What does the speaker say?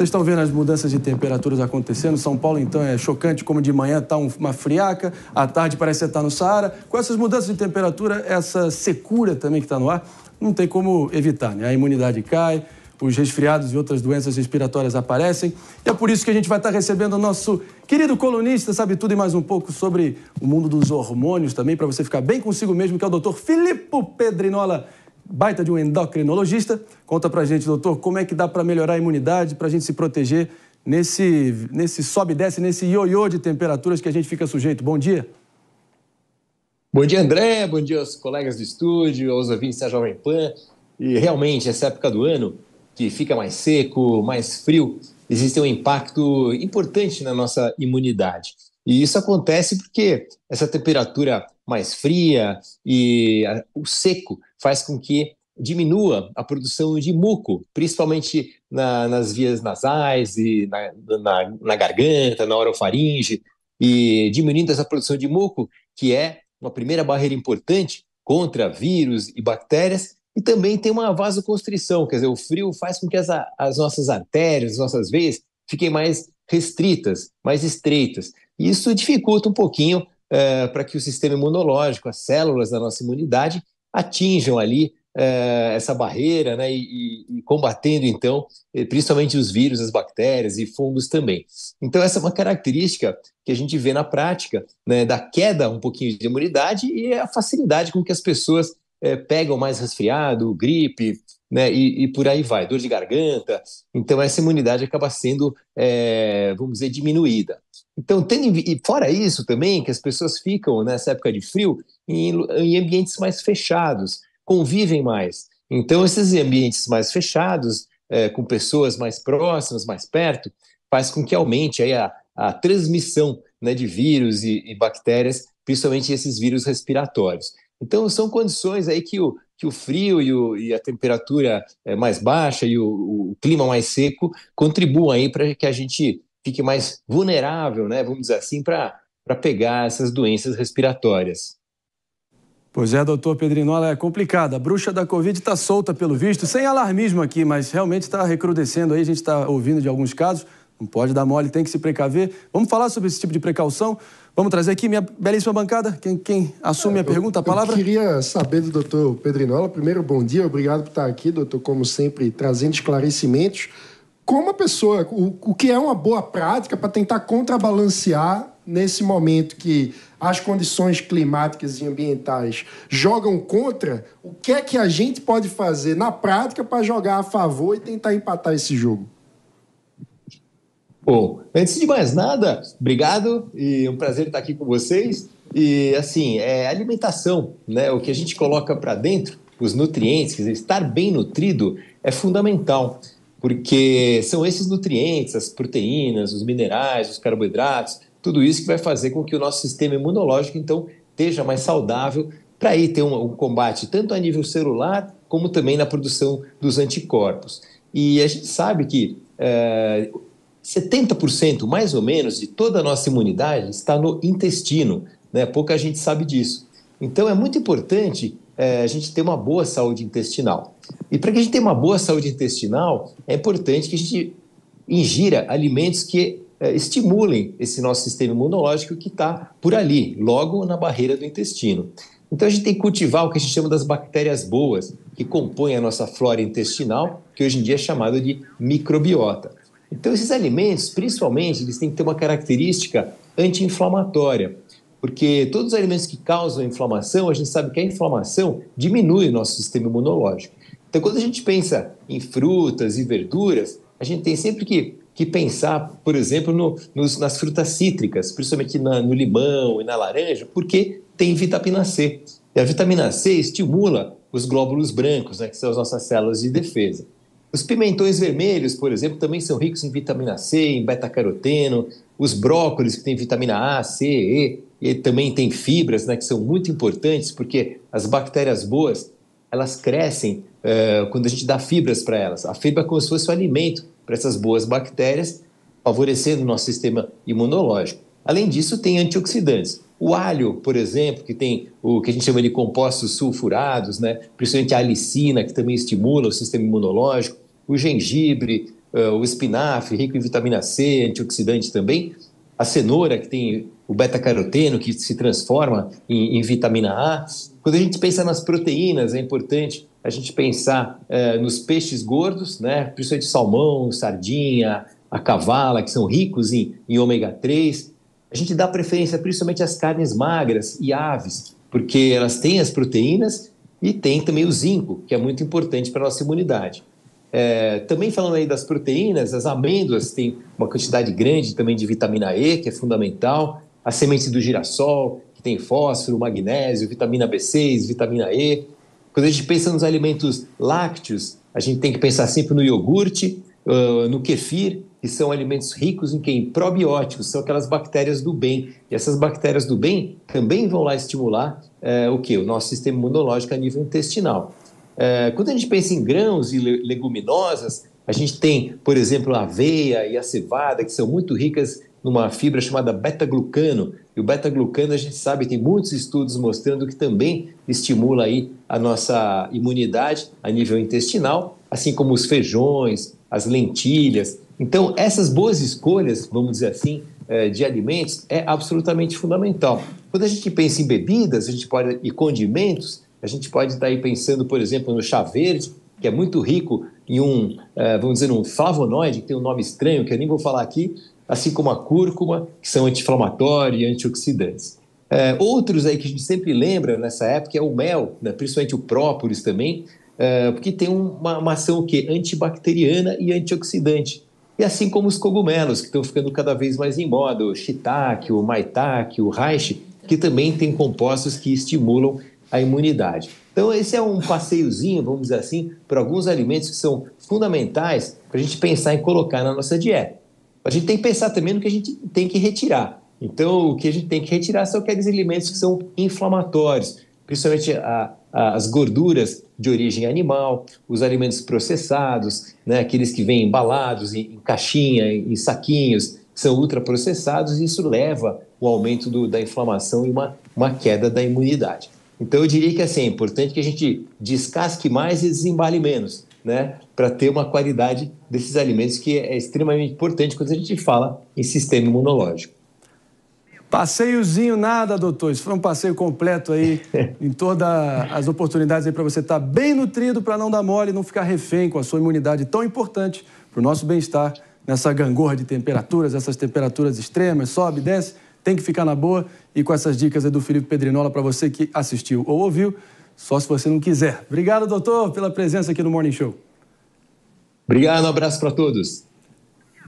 Vocês estão vendo as mudanças de temperaturas acontecendo. São Paulo, então, é chocante, como de manhã está uma friaca, à tarde parece que está no Saara. Com essas mudanças de temperatura, essa secura também que está no ar, não tem como evitar, né? A imunidade cai, os resfriados e outras doenças respiratórias aparecem. E é por isso que a gente vai estar recebendo o nosso querido colunista, sabe tudo e mais um pouco sobre o mundo dos hormônios também, para você ficar bem consigo mesmo, que é o doutor Filippo Pedrinola, baita de um endocrinologista. Conta pra gente, doutor, como é que dá para melhorar a imunidade, pra gente se proteger nesse sobe e desce, nesse ioiô de temperaturas que a gente fica sujeito. Bom dia. Bom dia, André. Bom dia aos colegas do estúdio, aos ouvintes da Jovem Pan. E realmente, essa época do ano, que fica mais seco, mais frio, existe um impacto importante na nossa imunidade. E isso acontece porque essa temperatura mais fria e o seco faz com que diminua a produção de muco, principalmente nas vias nasais e na garganta, na orofaringe, e diminuindo essa produção de muco, que é uma primeira barreira importante contra vírus e bactérias, e também tem uma vasoconstrição, quer dizer, o frio faz com que as nossas artérias, as nossas veias, fiquem mais restritas, mais estreitas. E isso dificulta um pouquinho para que o sistema imunológico, as células da nossa imunidade, atinjam ali essa barreira, né, e combatendo, então, principalmente os vírus, as bactérias e fungos também. Então, essa é uma característica que a gente vê na prática, né, da queda um pouquinho de imunidade e a facilidade com que as pessoas pegam mais resfriado, gripe, né, e por aí vai, dor de garganta. Então, essa imunidade acaba sendo, vamos dizer, diminuída. Então, e fora isso também, que as pessoas ficam nessa época de frio em ambientes mais fechados, convivem mais. Então, esses ambientes mais fechados, com pessoas mais próximas, mais perto, faz com que aumente aí a transmissão, né, de vírus e bactérias, principalmente esses vírus respiratórios. Então, são condições aí que o frio e a temperatura mais baixa e o clima mais seco contribuem para que a gente fique mais vulnerável, né, vamos dizer assim, para pegar essas doenças respiratórias. Pois é, doutor Pedrinola, é complicado. A bruxa da Covid está solta, pelo visto, sem alarmismo aqui, mas realmente está recrudescendo aí, a gente está ouvindo de alguns casos. Não pode dar mole, tem que se precaver. Vamos falar sobre esse tipo de precaução. Vamos trazer aqui minha belíssima bancada. Quem assume a pergunta, a palavra? Eu queria saber do doutor Pedrinola. Primeiro, bom dia, obrigado por estar aqui, doutor, como sempre, trazendo esclarecimentos. Como a pessoa, o que é uma boa prática para tentar contrabalancear nesse momento que as condições climáticas e ambientais jogam contra, o que é que a gente pode fazer na prática para jogar a favor e tentar empatar esse jogo? Bom, antes de mais nada, obrigado e é um prazer estar aqui com vocês. E assim, alimentação, né? O que a gente coloca para dentro, os nutrientes, quer dizer, estar bem nutrido é fundamental, porque são esses nutrientes, as proteínas, os minerais, os carboidratos, tudo isso que vai fazer com que o nosso sistema imunológico, então, esteja mais saudável para aí ter um combate tanto a nível celular como também na produção dos anticorpos. E a gente sabe que 70%, mais ou menos, de toda a nossa imunidade está no intestino, né? Pouca gente sabe disso. Então, é muito importante a gente ter uma boa saúde intestinal. E para que a gente tenha uma boa saúde intestinal, é importante que a gente ingira alimentos que estimulem esse nosso sistema imunológico que está por ali, logo na barreira do intestino. Então, a gente tem que cultivar o que a gente chama das bactérias boas, que compõem a nossa flora intestinal, que hoje em dia é chamada de microbiota. Então, esses alimentos, principalmente, eles têm que ter uma característica anti-inflamatória, porque todos os alimentos que causam inflamação, a gente sabe que a inflamação diminui o nosso sistema imunológico. Então, quando a gente pensa em frutas e verduras, a gente tem sempre que pensar, por exemplo, nas frutas cítricas, principalmente no limão e na laranja, porque tem vitamina C. E a vitamina C estimula os glóbulos brancos, né, que são as nossas células de defesa. Os pimentões vermelhos, por exemplo, também são ricos em vitamina C, em beta-caroteno. Os brócolis, que têm vitamina A, C, E também tem fibras, né, que são muito importantes, porque as bactérias boas, elas crescem quando a gente dá fibras para elas. A fibra é como se fosse um alimento para essas boas bactérias, favorecendo o nosso sistema imunológico. Além disso, tem antioxidantes. O alho, por exemplo, que tem o que a gente chama de compostos sulfurados, né? Principalmente a alicina, que também estimula o sistema imunológico, o gengibre, o espinafre, rico em vitamina C, antioxidante também, a cenoura, que tem o beta-caroteno, que se transforma em vitamina A. Quando a gente pensa nas proteínas, é importante a gente pensar nos peixes gordos, né? Principalmente salmão, sardinha, a cavala, que são ricos em ômega 3. A gente dá preferência principalmente às carnes magras e aves, porque elas têm as proteínas e tem também o zinco, que é muito importante para a nossa imunidade. Também falando aí das proteínas, as amêndoas têm uma quantidade grande também de vitamina E, que é fundamental, a semente do girassol, que tem fósforo, magnésio, vitamina B6, vitamina E. Quando a gente pensa nos alimentos lácteos, a gente tem que pensar sempre no iogurte, no kefir, que são alimentos ricos em probióticos, são aquelas bactérias do bem. E essas bactérias do bem também vão lá estimular o nosso sistema imunológico a nível intestinal. Quando a gente pensa em grãos e leguminosas, a gente tem, por exemplo, a aveia e a cevada, que são muito ricas numa fibra chamada beta-glucano. E o beta-glucano, a gente sabe, tem muitos estudos mostrando que também estimula aí a nossa imunidade a nível intestinal, assim como os feijões, as lentilhas. Então, essas boas escolhas, vamos dizer assim, de alimentos é absolutamente fundamental. Quando a gente pensa em bebidas e condimentos, a gente pode estar aí pensando, por exemplo, no chá verde, que é muito rico em um flavonoide, que tem um nome estranho, que eu nem vou falar aqui, assim como a cúrcuma, que são anti-inflamatórios e antioxidantes. Outros aí que a gente sempre lembra nessa época é o mel, né? Principalmente o própolis também, porque tem uma ação antibacteriana e antioxidante. E assim como os cogumelos, que estão ficando cada vez mais em moda, o shiitake, o maitake, o reishi, que também tem compostos que estimulam a imunidade. Então esse é um passeiozinho, vamos dizer assim, para alguns alimentos que são fundamentais para a gente pensar em colocar na nossa dieta. A gente tem que pensar também no que a gente tem que retirar. Então o que a gente tem que retirar são aqueles alimentos que são inflamatórios, principalmente as gorduras de origem animal, os alimentos processados, né, aqueles que vêm embalados em caixinha, em saquinhos, são ultraprocessados, e isso leva ao aumento da inflamação e uma queda da imunidade. Então, eu diria que é importante que a gente descasque mais e desembale menos, né? Para ter uma qualidade desses alimentos que é extremamente importante quando a gente fala em sistema imunológico. Passeiozinho nada, doutor. Isso foi um passeio completo aí em todas as oportunidades aí para você estar bem nutrido, para não dar mole e não ficar refém com a sua imunidade tão importante para o nosso bem-estar nessa gangorra de temperaturas, essas temperaturas extremas, sobe, desce. Tem que ficar na boa, e com essas dicas aí do Filippo Pedrinola para você que assistiu ou ouviu, só se você não quiser. Obrigado, doutor, pela presença aqui no Morning Show. Obrigado, um abraço para todos.